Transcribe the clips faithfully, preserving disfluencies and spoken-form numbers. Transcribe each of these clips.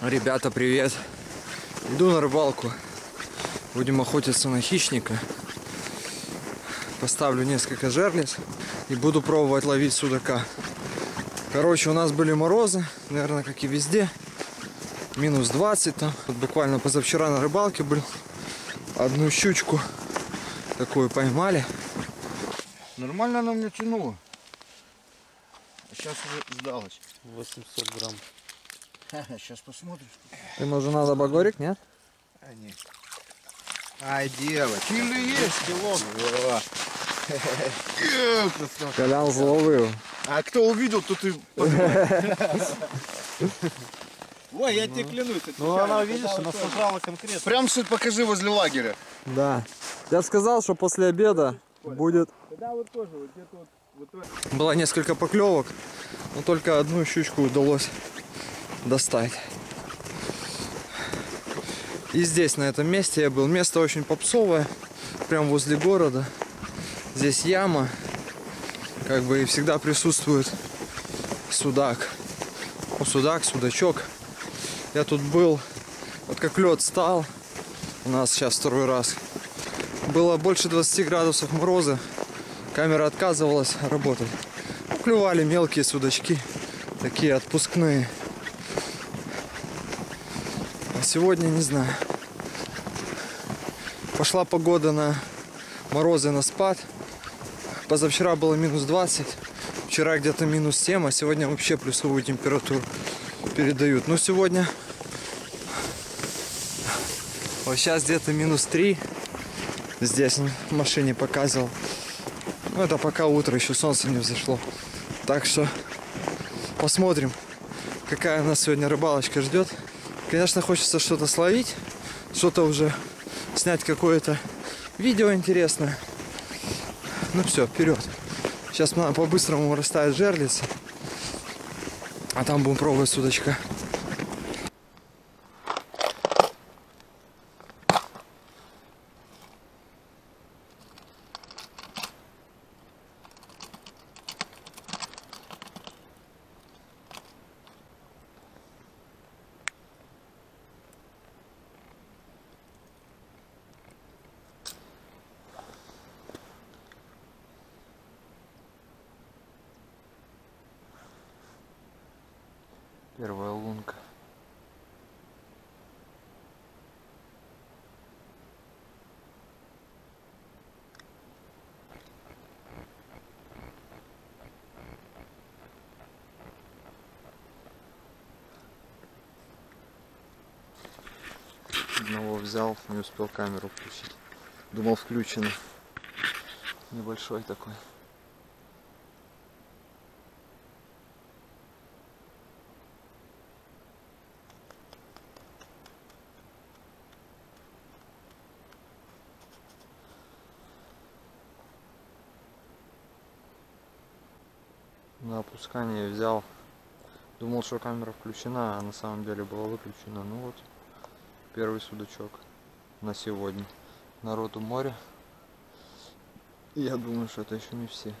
Ребята, привет! Иду на рыбалку. Будем охотиться на хищника. Поставлю несколько жерлиц и буду пробовать ловить судака. Короче, у нас были морозы, наверное, как и везде. минус двадцать там. Вот буквально позавчера на рыбалке был. Одну щучку такую поймали. Нормально она мне тянула. А сейчас уже сдалась. восемьсот грамм. Сейчас посмотрим. Ты, может, надо багорик, нет? А, нет. Ай, дело. Кило есть, кило. Колян зловил. А кто увидел, тот и понимает. Ой, я тебе клянусь. Ну, она, видишь, она сожрала конкретно. Прям суть покажи возле лагеря. Да. Я сказал, что после обеда будет... Было несколько поклевок, но только одну щучку удалось достать. И здесь, на этом месте я был. Место очень попсовое, прям возле города. Здесь яма, как бы, и всегда присутствует судак. О, судак, судачок. Я тут был, вот как лед стал, у нас сейчас второй раз. Было больше двадцати градусов мороза, камера отказывалась работать. Клевали мелкие судачки, такие отпускные. Сегодня не знаю. Пошла погода на морозы, на спад. Позавчера было минус двадцать, вчера где-то минус семь, а сегодня вообще плюсовую температуру передают. Ну сегодня вот сейчас где-то минус три. Здесь в машине показывал. Ну это пока утро, еще солнце не взошло. Так что посмотрим, какая нас сегодня рыбалочка ждет. Конечно, хочется что-то словить, что-то уже снять, какое-то видео интересное. Ну все, вперед. Сейчас надо по-быстрому расставить жерлицы, а там будем пробовать судачка. Первая лунка. Одного взял, не успел камеру включить. Думал, включено. Небольшой такой. На опускание взял, думал, что камера включена, а на самом деле была выключена. Ну вот, первый судачок на сегодня. Народ у моря. Я думаю, что это еще не все.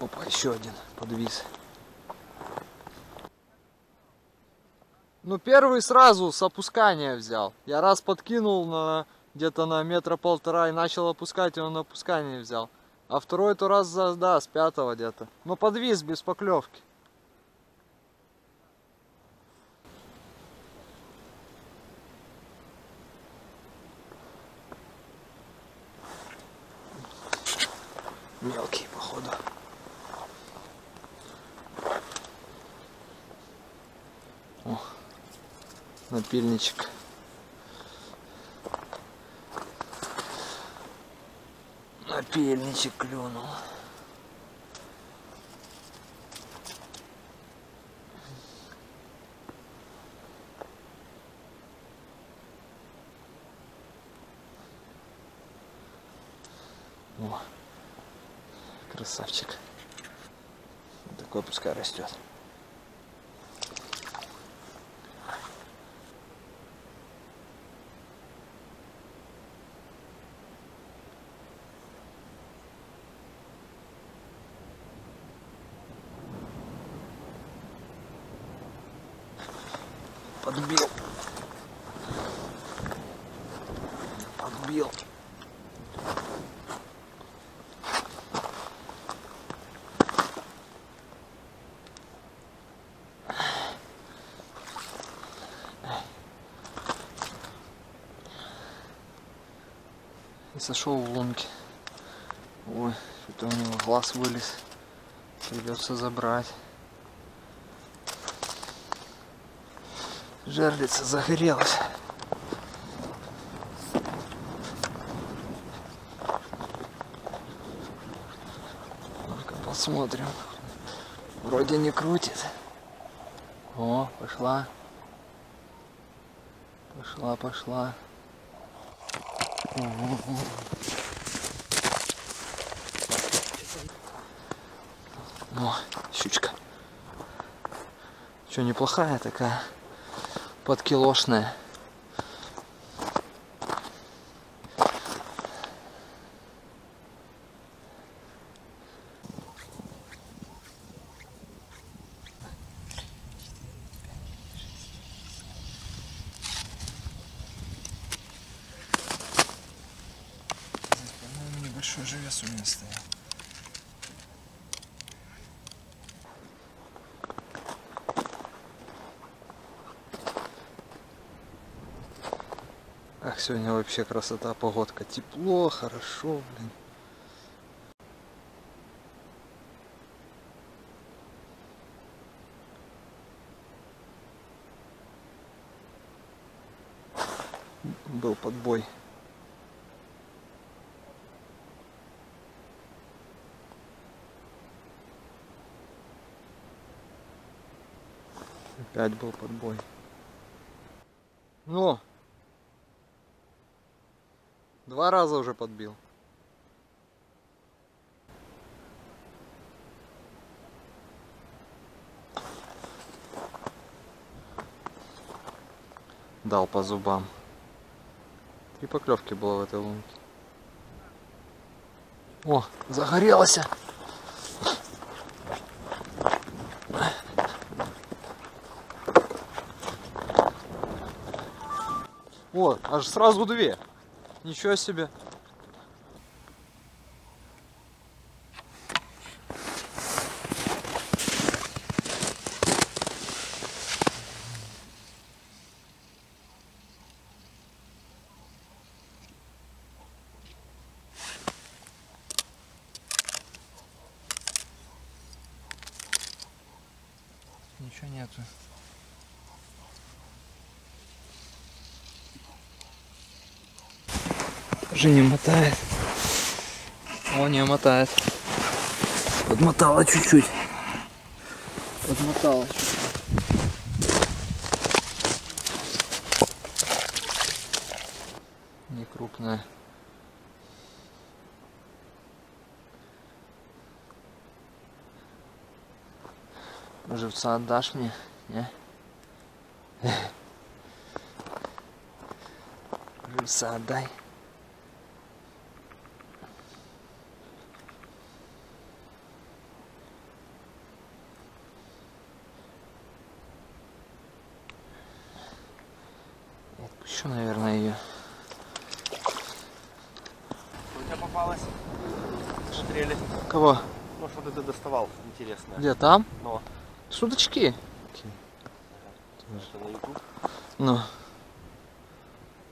Опа, еще один подвис. Ну, первый сразу с опускания взял. Я раз подкинул на где-то на метра полтора и начал опускать, и он на опускание взял. А второй то раз, да, с пятого где-то. Но подвис без поклевки. Мелкий, походу. О, напильничек. Напильничек клюнул. О, красавчик. Вот такой пускай растет. Подбил. Подбил. И сошел в лунки. Ой, что-то у него глаз вылез. Придется забрать. Жерлица загорелась. Ну-ка посмотрим. Вроде не крутит. О, пошла. Пошла, пошла. О, щучка. Что, неплохая такая? Подкилошная. Небольшой живец у меня стоял. Ах, сегодня вообще красота, погодка. Тепло, хорошо, блин. Был подбой. Опять был подбой. Но! Два раза уже подбил. Дал по зубам. Три поклевки было в этой лунке. О, загорелась! О, аж сразу две. Ничего себе! Ничего нету. Не мотает. О, не мотает. Подмотала чуть-чуть. Подмотала чуть-чуть. Не крупная. Живца отдашь мне? Не? Живца отдай. Еще, наверное, ее. У тебя попалась. Штрели. Кого? Ну, что ты доставал, интересно. Где, там? Но. Судочки. Ага. Ну.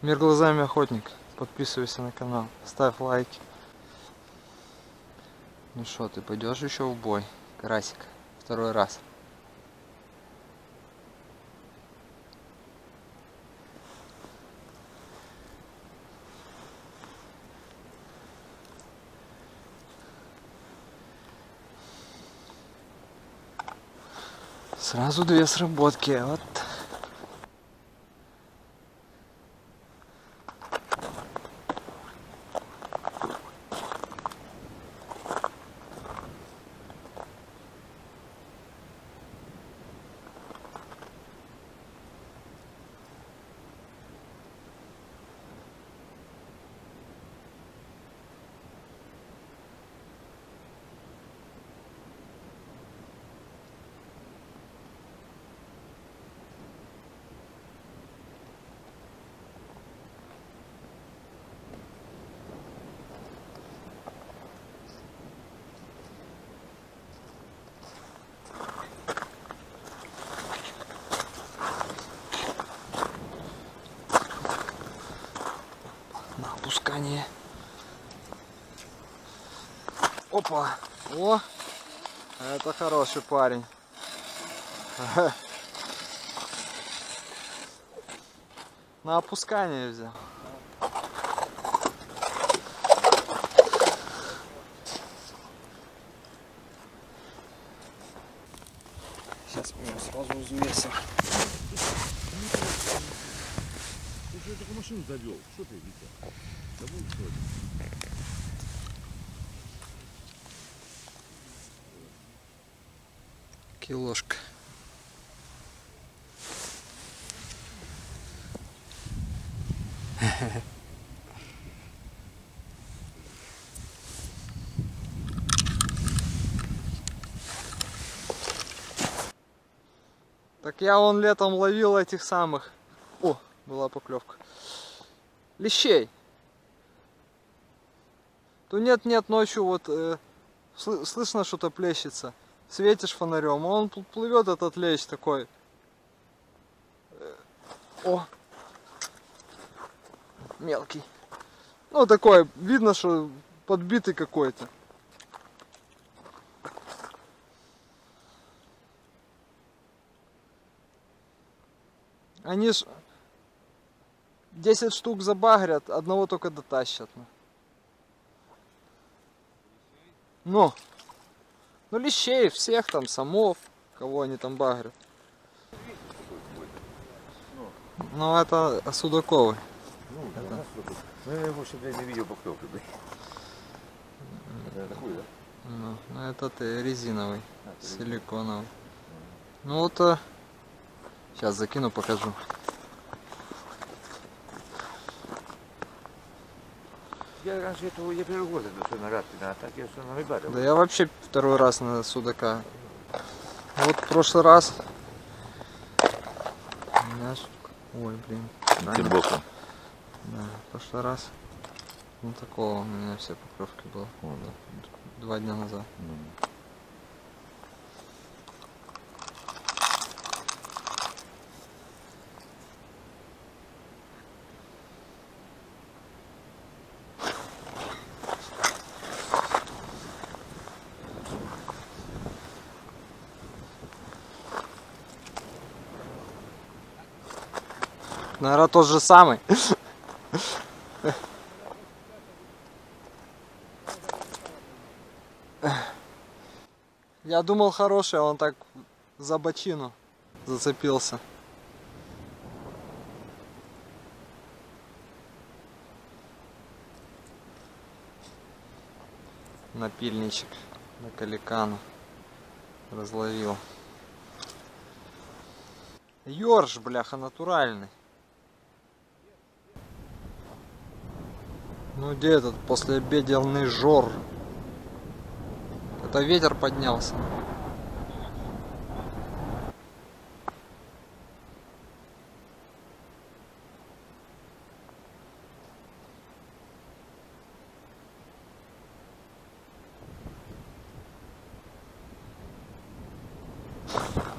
Мир глазами охотник. Подписывайся на канал. Ставь лайки. Ну что, ты пойдешь еще в бой? Карасик. Второй раз. Сразу две сработки, вот. опускание. Опа! О! Это хороший парень. На опускание взял. Сейчас мы его сразу взвесим. Ты же эту машину завел. Что ты, Витя? Забыл, что ли? Килошка. Так я вон летом ловил этих самых. О, была поклевка. Лещей. То нет-нет, ночью вот э, слышно, что-то плещется. Светишь фонарем, он плывет этот лещ такой. О! Мелкий. Ну такой, видно, что подбитый какой-то. Они ж десять штук забагрят, одного только дотащат. Ну! Ну лещей, всех там, самов, кого они там багрят. Ну это судаковый. Ну, это... ну я его сегодня не видел поклевки, блин. Это хуй, да? Ну, ну этот резиновый, а, силиконовый. Резиновый. Ну вот, а... сейчас закину, покажу. Я раньше этого, я первый год иду на рыбалку, а так я все на рыбалке. Да я вообще второй раз на судака. Вот в прошлый раз. Наш... Ой, блин. Кирбоком. Да, в прошлый раз. Ну такого у меня все поклевки было. О, да. Два дня назад. Mm. Наверное, тот же самый. Я думал хороший, а он так за бочину зацепился. Напильничек на каликану разловил. Ёрш, бляха, натуральный. Ну где этот послеобеденный жор? Это ветер поднялся.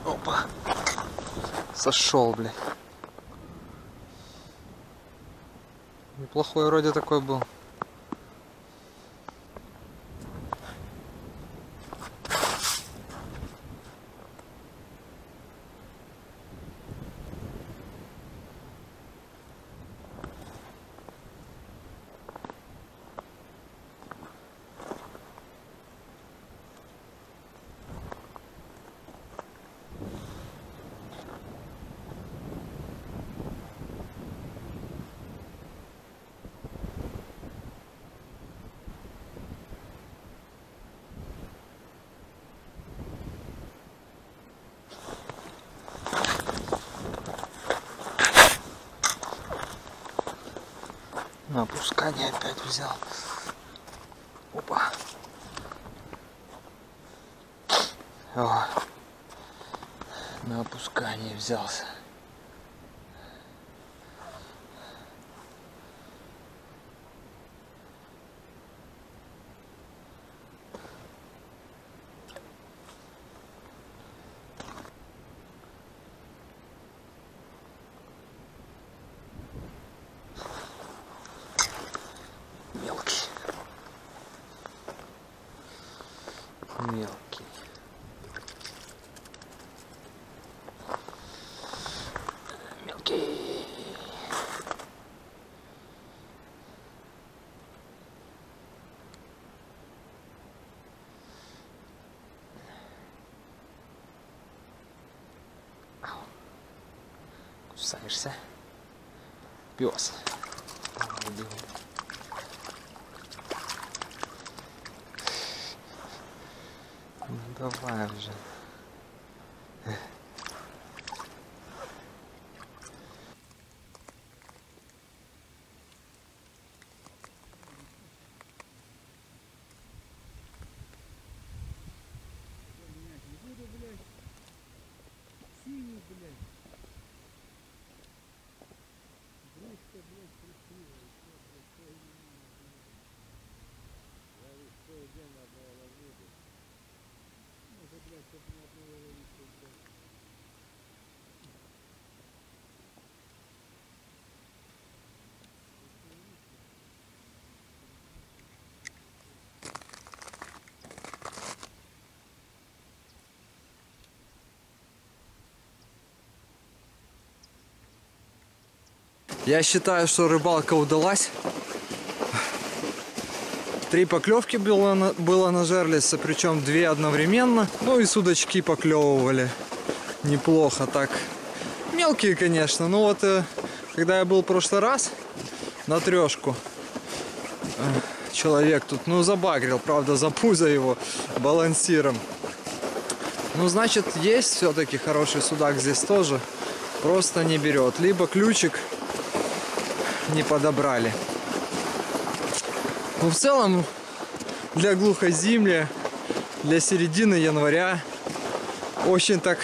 Опа. Сошел, блядь. Неплохой вроде такой был. На опускание опять взял. Опа. О. На опускание взялся. мелкий. Мелкий. Кусаешься. Пес. Ну давай уже. Я считаю, что рыбалка удалась. Три поклевки было на, было на жерлице, причем две одновременно. Ну и судачки поклевывали. Неплохо так. Мелкие, конечно. Но вот, когда я был в прошлый раз на трешку, человек тут, ну, забагрил, правда, за пузо его балансиром. Ну, значит, есть все-таки хороший судак здесь тоже. Просто не берет. Либо ключик не подобрали. Но в целом для глухозимья, для середины января очень так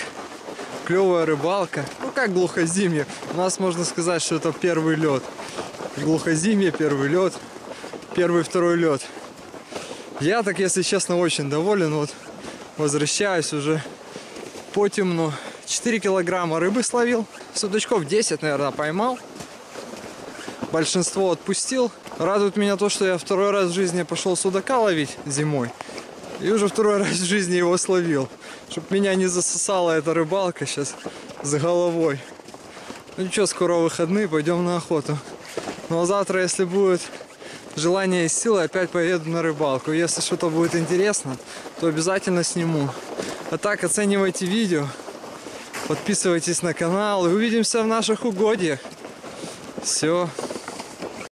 клевая рыбалка. Ну как глухозимье, у нас можно сказать, что это первый лед. Глухозимье, первый лед, первый второй лед. Я так, если честно, очень доволен. Вот возвращаюсь уже потемну. четыре килограмма рыбы словил, судачков десять, наверное, поймал. Большинство отпустил. Радует меня то, что я второй раз в жизни пошел судака ловить зимой. И уже второй раз в жизни его словил. Чтоб меня не засосала эта рыбалка сейчас с головой. Ну ничего, скоро выходные, пойдем на охоту. Ну а завтра, если будет желание и силы, опять поеду на рыбалку. Если что-то будет интересно, то обязательно сниму. А так, оценивайте видео, подписывайтесь на канал и увидимся в наших угодьях. Все.